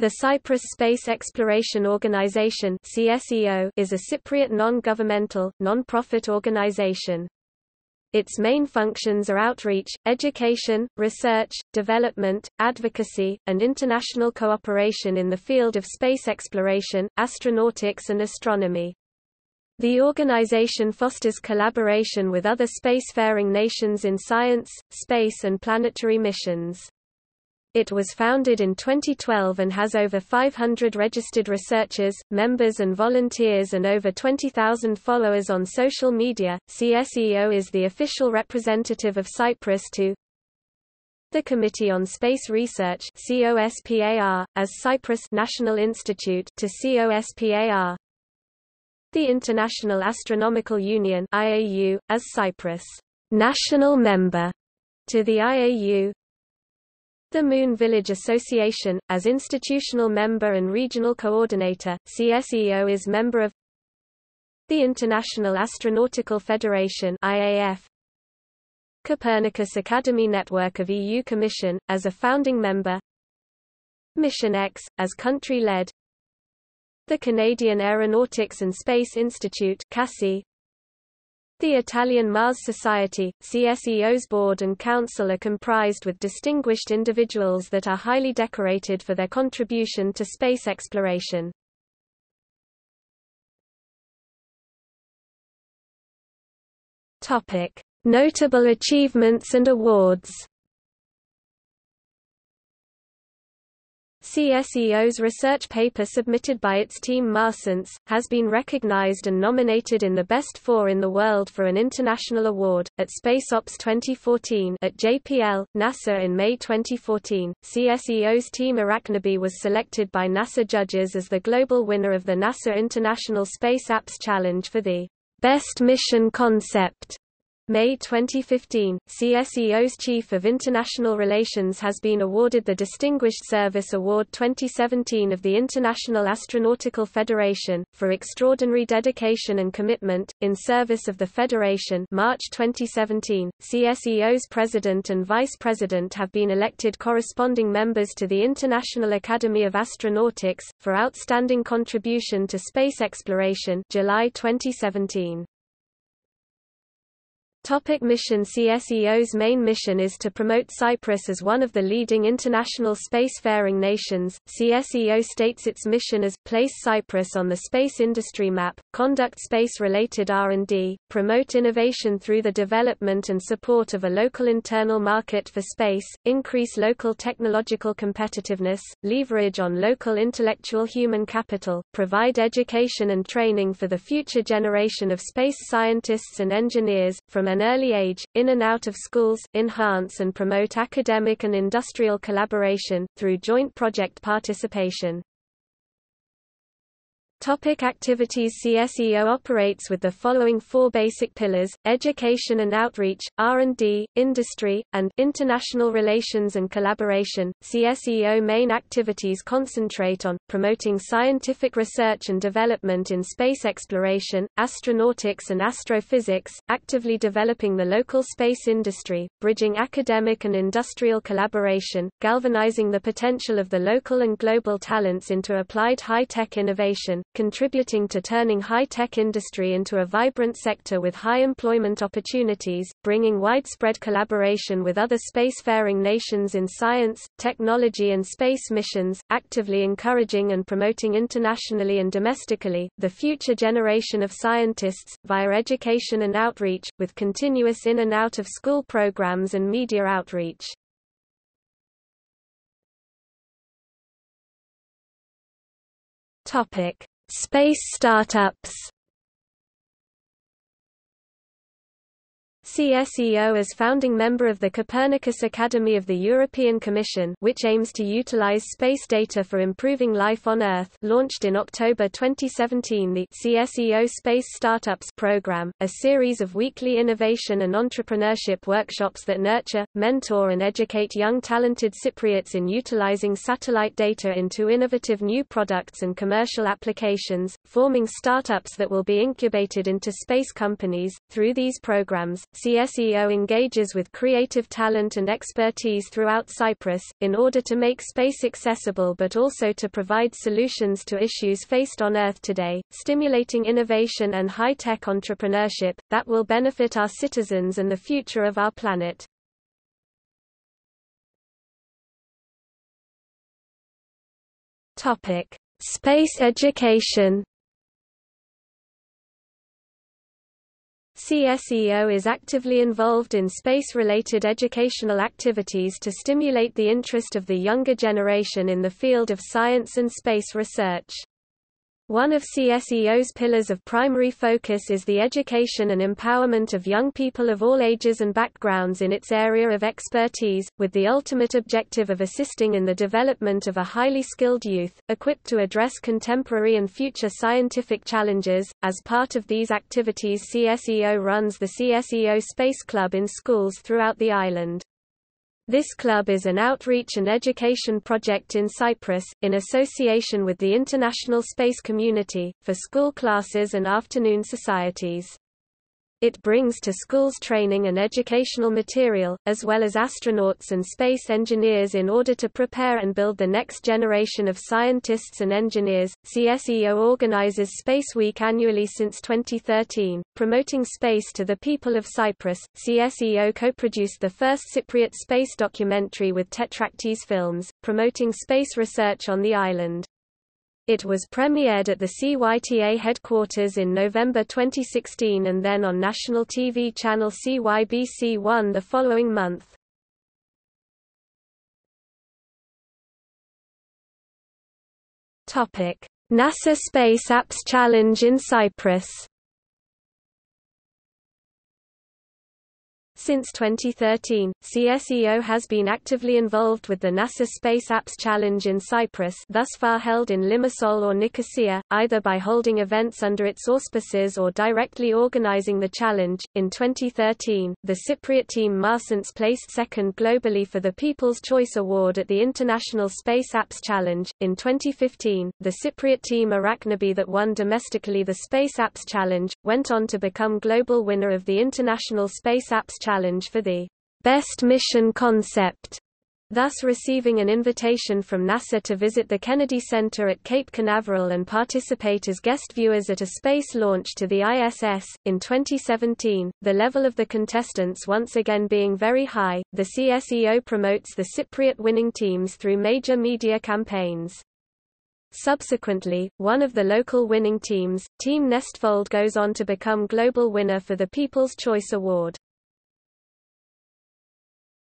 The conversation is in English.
The Cyprus Space Exploration Organisation (CSEO) is a Cypriot non-governmental, non-profit organisation. Its main functions are outreach, education, research, development, advocacy, and international cooperation in the field of space exploration, astronautics and astronomy. The organisation fosters collaboration with other spacefaring nations in science, space and planetary missions. It was founded in 2012 and has over 500 registered researchers, members and volunteers and over 20,000 followers on social media. CSEO is the official representative of Cyprus to the Committee on Space Research (COSPAR) as Cyprus National Institute to COSPAR. The International Astronomical Union (IAU) as Cyprus national member to the IAU. The Moon Village Association, as institutional member and regional coordinator, CSEO is member of the International Astronautical Federation (IAF), Copernicus Academy Network of EU Commission, as a founding member, Mission X, as country-led, the Canadian Aeronautics and Space Institute (CASI). The Italian Mars Society, CSEO's board and council are comprised with distinguished individuals that are highly decorated for their contribution to space exploration. Notable achievements and awards. CSEO's research paper submitted by its team Marsense, has been recognized and nominated in the Best Four in the World for an international award, at SpaceOps 2014 at JPL, NASA in May 2014. CSEO's team Arachnaby was selected by NASA judges as the global winner of the NASA International Space Apps Challenge for the Best Mission Concept. May 2015, CSEO's Chief of International Relations has been awarded the Distinguished Service Award 2017 of the International Astronautical Federation, for extraordinary dedication and commitment, in service of the Federation. March 2017, CSEO's President and Vice President have been elected corresponding members to the International Academy of Astronautics, for outstanding contribution to space exploration. July 2017. Topic mission. CSEO's main mission is to promote Cyprus as one of the leading international spacefaring nations. CSEO states its mission as, place Cyprus on the space industry map, conduct space-related R&D, promote innovation through the development and support of a local internal market for space, increase local technological competitiveness, leverage on local intellectual human capital, provide education and training for the future generation of space scientists and engineers, from an early age, in and out of schools, enhance and promote academic and industrial collaboration, through joint project participation. Topic activities. CSEO operates with the following four basic pillars: education and outreach, R&D, industry, and international relations and collaboration. CSEO main activities concentrate on promoting scientific research and development in space exploration, astronautics and astrophysics, actively developing the local space industry, bridging academic and industrial collaboration, galvanizing the potential of the local and global talents into applied high-tech innovation, contributing to turning high-tech industry into a vibrant sector with high employment opportunities, bringing widespread collaboration with other spacefaring nations in science, technology and space missions, actively encouraging and promoting internationally and domestically, the future generation of scientists, via education and outreach, with continuous in and out of school programs and media outreach. Space startups. CSEO is founding member of the Copernicus Academy of the European Commission, which aims to utilize space data for improving life on Earth. Launched in October 2017, the CSEO Space Startups program, a series of weekly innovation and entrepreneurship workshops that nurture, mentor and educate young talented Cypriots in utilizing satellite data into innovative new products and commercial applications, forming startups that will be incubated into space companies. Through these programs, CSEO engages with creative talent and expertise throughout Cyprus, in order to make space accessible but also to provide solutions to issues faced on Earth today, stimulating innovation and high-tech entrepreneurship, that will benefit our citizens and the future of our planet. Space education. CSEO is actively involved in space-related educational activities to stimulate the interest of the younger generation in the field of science and space research. One of CSEO's pillars of primary focus is the education and empowerment of young people of all ages and backgrounds in its area of expertise, with the ultimate objective of assisting in the development of a highly skilled youth, equipped to address contemporary and future scientific challenges. As part of these activities, CSEO runs the CSEO Space Club in schools throughout the island. This club is an outreach and education project in Cyprus, in association with the International Space Community, for school classes and afternoon societies. It brings to schools training and educational material, as well as astronauts and space engineers in order to prepare and build the next generation of scientists and engineers. CSEO organizes Space Week annually since 2013, promoting space to the people of Cyprus. CSEO co-produced the first Cypriot space documentary with Tetractys Films, promoting space research on the island. It was premiered at the CYTA headquarters in November 2016 and then on national TV channel CYBC1 the following month. NASA Space Apps Challenge in Cyprus. Since 2013, CSEO has been actively involved with the NASA Space Apps Challenge in Cyprus, thus far held in Limassol or Nicosia, either by holding events under its auspices or directly organizing the challenge. In 2013, the Cypriot team Marsense placed second globally for the People's Choice Award at the International Space Apps Challenge. In 2015, the Cypriot team Arachnaby, that won domestically the Space Apps Challenge, went on to become global winner of the International Space Apps Challenge for the best mission concept, thus receiving an invitation from NASA to visit the Kennedy Center at Cape Canaveral and participate as guest viewers at a space launch to the ISS. In 2017, the level of the contestants once again being very high, the CSEO promotes the Cypriot winning teams through major media campaigns. Subsequently, one of the local winning teams, Team Nestfold, goes on to become global winner for the People's Choice Award.